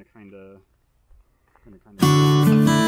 I'm gonna kinda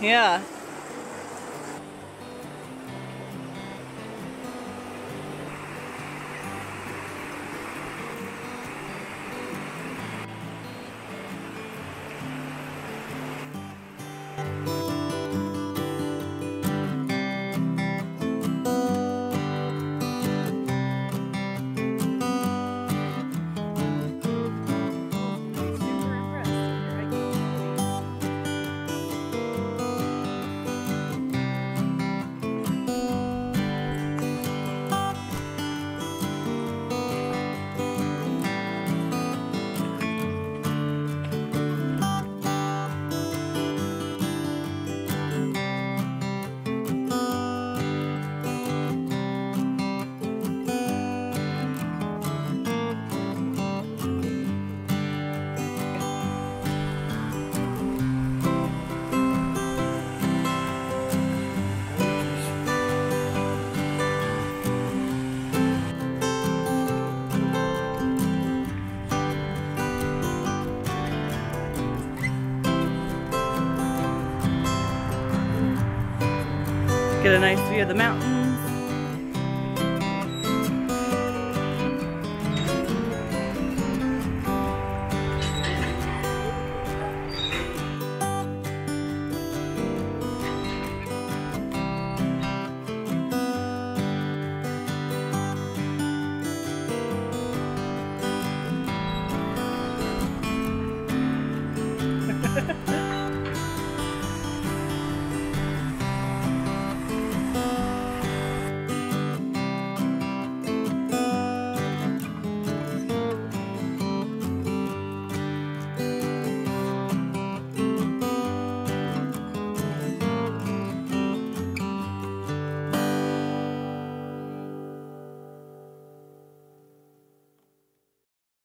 Yeah. Get a nice view of the mountain.